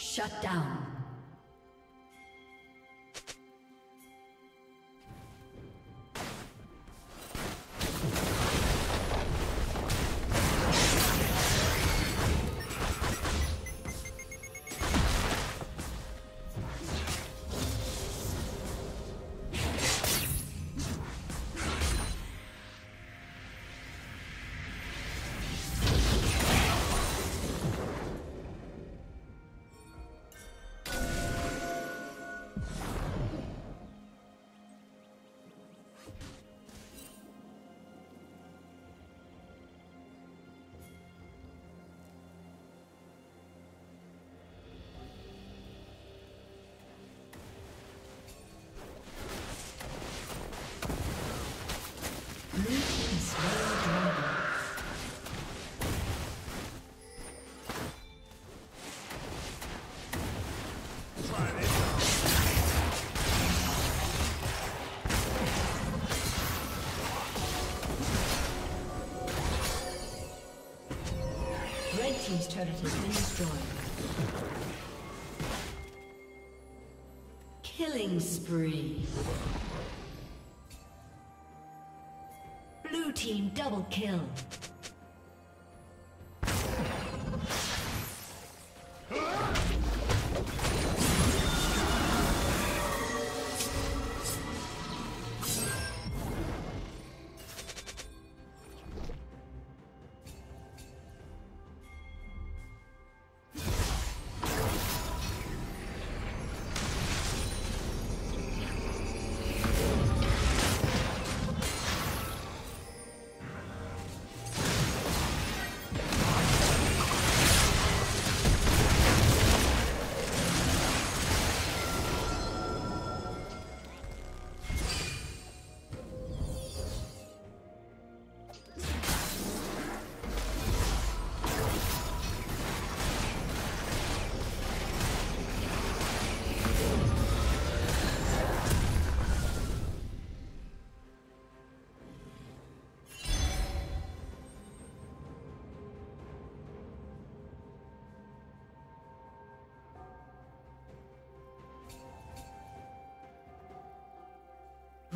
Shut down. Team's turret has been destroyed. Killing spree. Blue team double kill.